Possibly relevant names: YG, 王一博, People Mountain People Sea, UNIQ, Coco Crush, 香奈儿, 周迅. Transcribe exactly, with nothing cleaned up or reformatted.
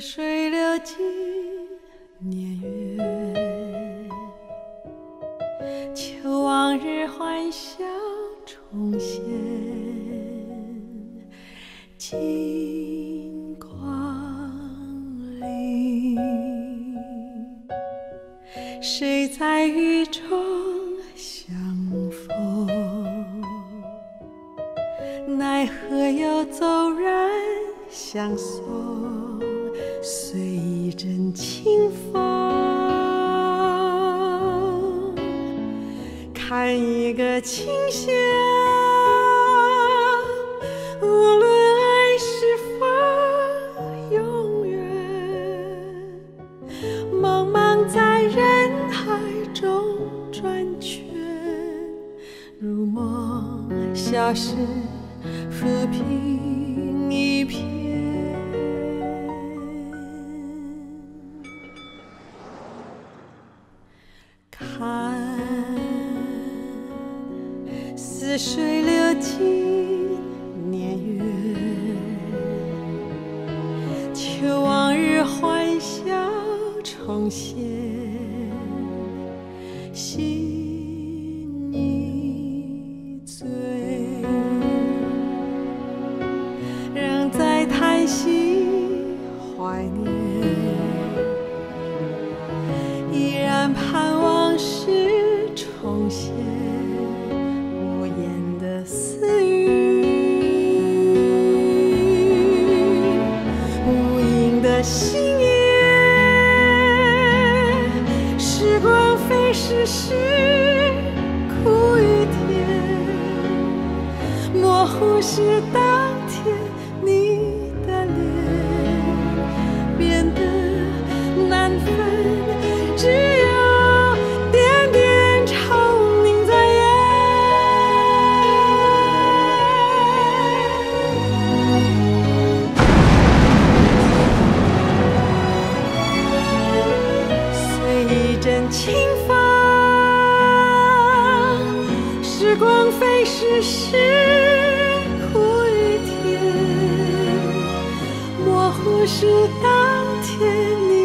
水流进年月，求往日欢笑重现。金光临，谁在雨中相逢？奈何又骤然相送。 随一阵清风，看一个清香。无论爱是否永远，茫茫在人海中转圈，如梦消失，浮萍一片。 似水流进年月，求往日欢笑重现。心已醉，仍在叹息怀念，依然盼往事重现。 心愿，时光飞逝，是苦与甜，模糊是当天你的脸，变得难分，只有点点长凝在眼。 清风，时光飞逝，是苦与甜，模糊是当天。